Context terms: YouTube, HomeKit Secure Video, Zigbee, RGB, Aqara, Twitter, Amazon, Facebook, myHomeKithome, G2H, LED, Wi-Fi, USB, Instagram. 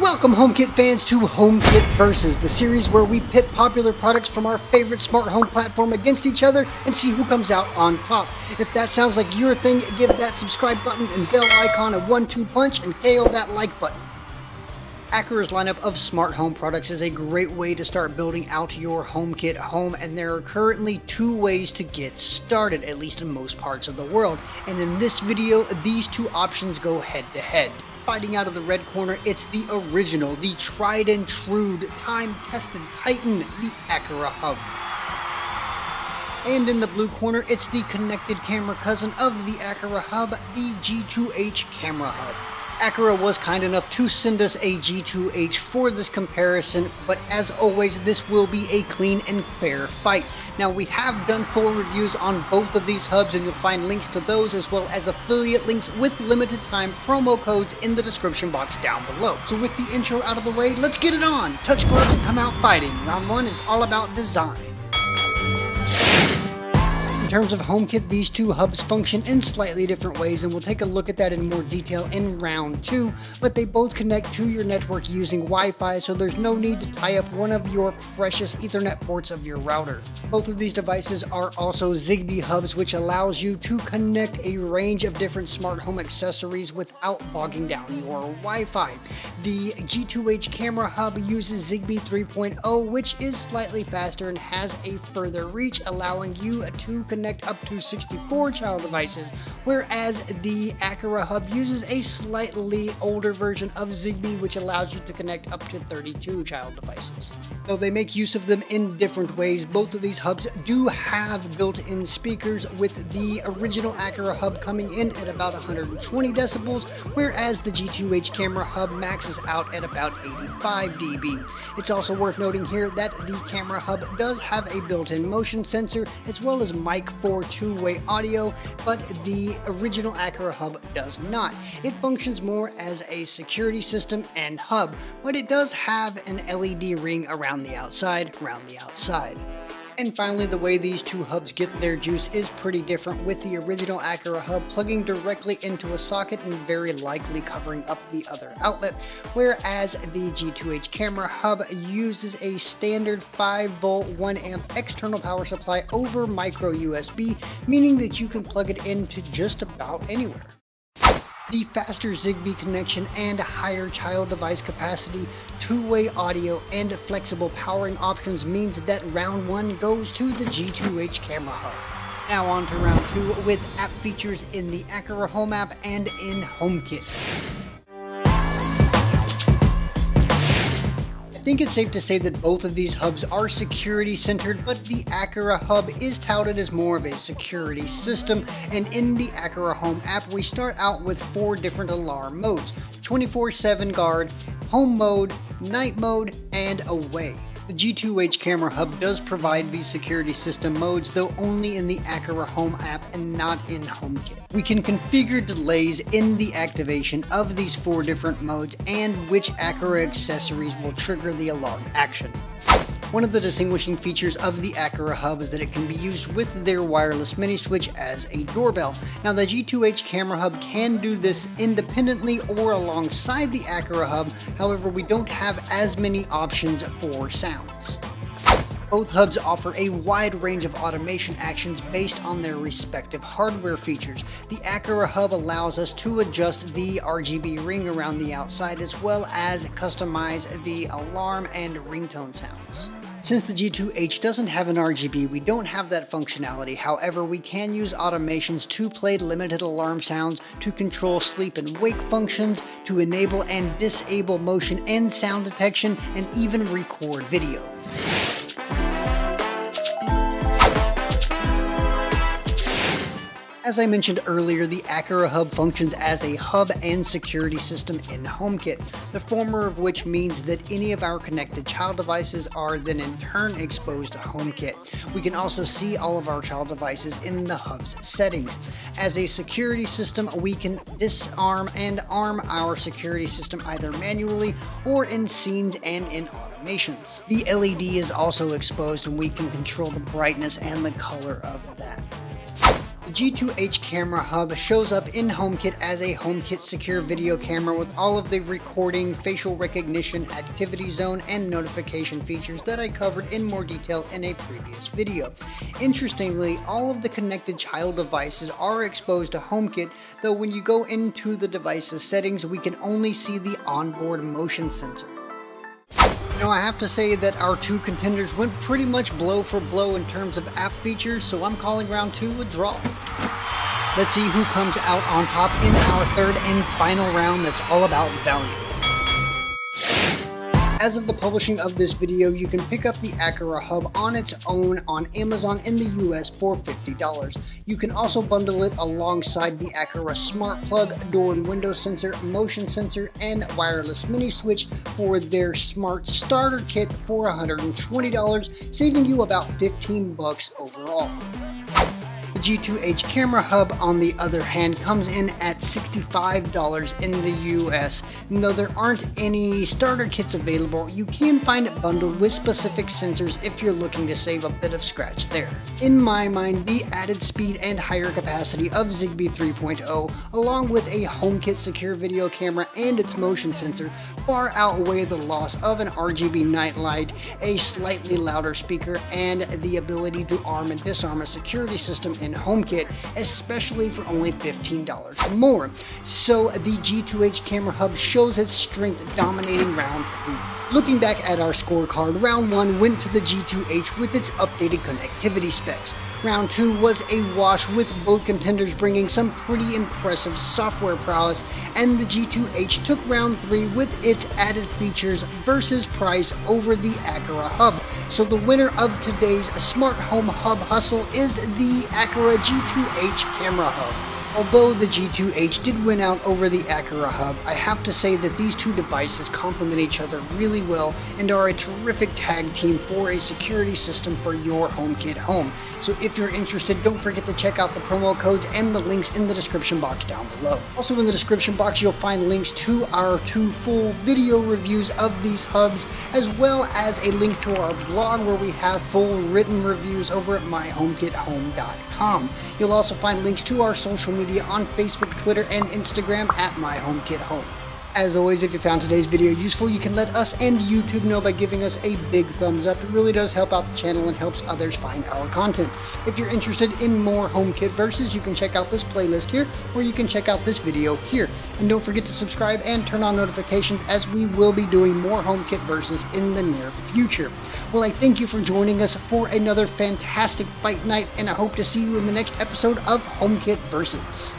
Welcome HomeKit fans to HomeKit Versus, the series where we pit popular products from our favorite smart home platform against each other and see who comes out on top. If that sounds like your thing, give that subscribe button and bell icon a 1-2 punch and KO that like button. Aqara's lineup of smart home products is a great way to start building out your HomeKit home, and there are currently two ways to get started, at least in most parts of the world. And in this video, these two options go head to head. Fighting out of the red corner, it's the original, the tried and true, time-tested titan, the Aqara Hub. And in the blue corner, it's the connected camera cousin of the Aqara Hub, the G2H Camera Hub. Aqara was kind enough to send us a G2H for this comparison, but as always, this will be a clean and fair fight. Now, we have done full reviews on both of these hubs, and you'll find links to those as well as affiliate links with limited time promo codes in the description box down below. So with the intro out of the way, let's get it on! Touch gloves and come out fighting. Round one is all about design. In terms of HomeKit, these two hubs function in slightly different ways, and we'll take a look at that in more detail in round two, but they both connect to your network using Wi-Fi, so there's no need to tie up one of your precious Ethernet ports of your router. Both of these devices are also Zigbee hubs, which allows you to connect a range of different smart home accessories without bogging down your Wi-Fi. The G2H Camera Hub uses Zigbee 3.0, which is slightly faster and has a further reach, allowing you to connect up to 64 child devices, whereas the Aqara Hub uses a slightly older version of Zigbee, which allows you to connect up to 32 child devices. Though they make use of them in different ways, both of these hubs do have built-in speakers, with the original Aqara Hub coming in at about 120 decibels, whereas the G2H Camera Hub maxes out at about 85 dB. It's also worth noting here that the Camera Hub does have a built-in motion sensor as well as mic for two-way audio, but the original Aqara Hub does not. It functions more as a security system and hub, but it does have an LED ring around the outside, And finally, the way these two hubs get their juice is pretty different, with the original Aqara Hub plugging directly into a socket and very likely covering up the other outlet, whereas the G2H Camera Hub uses a standard 5V 1A external power supply over micro USB, meaning that you can plug it into just about anywhere. The faster Zigbee connection and higher child device capacity, two-way audio, and flexible powering options means that round one goes to the G2H Camera Hub. Now on to round two with app features in the Aqara Home app and in HomeKit. I think it's safe to say that both of these hubs are security centered, but the Aqara Hub is touted as more of a security system, and in the Aqara Home app we start out with four different alarm modes: 24/7 guard, home mode, night mode, and away. The G2H Camera Hub does provide these security system modes, though only in the Aqara Home app and not in HomeKit. We can configure delays in the activation of these four different modes and which Aqara accessories will trigger the alarm action. One of the distinguishing features of the Aqara Hub is that it can be used with their wireless mini switch as a doorbell. Now, the G2H Camera Hub can do this independently or alongside the Aqara Hub, however, we don't have as many options for sounds. Both hubs offer a wide range of automation actions based on their respective hardware features. The Aqara Hub allows us to adjust the RGB ring around the outside as well as customize the alarm and ringtone sounds. Since the G2H doesn't have an RGB, we don't have that functionality. However, we can use automations to play limited alarm sounds, to control sleep and wake functions, to enable and disable motion and sound detection, and even record video. As I mentioned earlier, the Aqara Hub functions as a hub and security system in HomeKit, the former of which means that any of our connected child devices are then in turn exposed to HomeKit. We can also see all of our child devices in the hub's settings. As a security system, we can disarm and arm our security system either manually or in scenes and in automations. The LED is also exposed, and we can control the brightness and the color of that. The G2H camera hub shows up in HomeKit as a HomeKit Secure Video camera with all of the recording, facial recognition, activity zone, and notification features that I covered in more detail in a previous video. Interestingly, all of the connected child devices are exposed to HomeKit, though when you go into the device's settings, we can only see the onboard motion sensor. Now, I have to say that our two contenders went pretty much blow for blow in terms of app features, so I'm calling round two a draw. Let's see who comes out on top in our third and final round that's all about value. As of the publishing of this video, you can pick up the Aqara hub on its own on Amazon in the US for $50. You can also bundle it alongside the Aqara smart plug, door and window sensor, motion sensor, and wireless mini switch for their smart starter kit for $120, saving you about 15 bucks overall. The G2H camera hub, on the other hand, comes in at $65 in the US, and though there aren't any starter kits available, you can find it bundled with specific sensors if you're looking to save a bit of scratch there. In my mind, the added speed and higher capacity of Zigbee 3.0, along with a HomeKit Secure Video camera and its motion sensor, far outweigh the loss of an RGB nightlight, a slightly louder speaker, and the ability to arm and disarm a security system in HomeKit, especially for only $15 more. So the G2H camera hub shows its strength dominating round three. Looking back at our scorecard, round one went to the G2H with its updated connectivity specs. Round two was a wash, with both contenders bringing some pretty impressive software prowess, and the G2H took round three with its added features versus price over the Aqara hub. So the winner of today's Smart Home Hub Hustle is the Aqara G2H camera hub. Although the G2H did win out over the Aqara hub, I have to say that these two devices complement each other really well and are a terrific tag team for a security system for your HomeKit home. So if you're interested, don't forget to check out the promo codes and the links in the description box down below. Also in the description box, you'll find links to our two full video reviews of these hubs, as well as a link to our blog where we have full written reviews over at myhomekithome.com. You'll also find links to our social media on Facebook, Twitter, and Instagram at myhomekithome. As always, if you found today's video useful, you can let us and YouTube know by giving us a big thumbs up. It really does help out the channel and helps others find our content. If you're interested in more HomeKit Versus, you can check out this playlist here, or you can check out this video here. And don't forget to subscribe and turn on notifications, as we will be doing more HomeKit Versus in the near future. Well, I thank you for joining us for another fantastic fight night, and I hope to see you in the next episode of HomeKit Versus.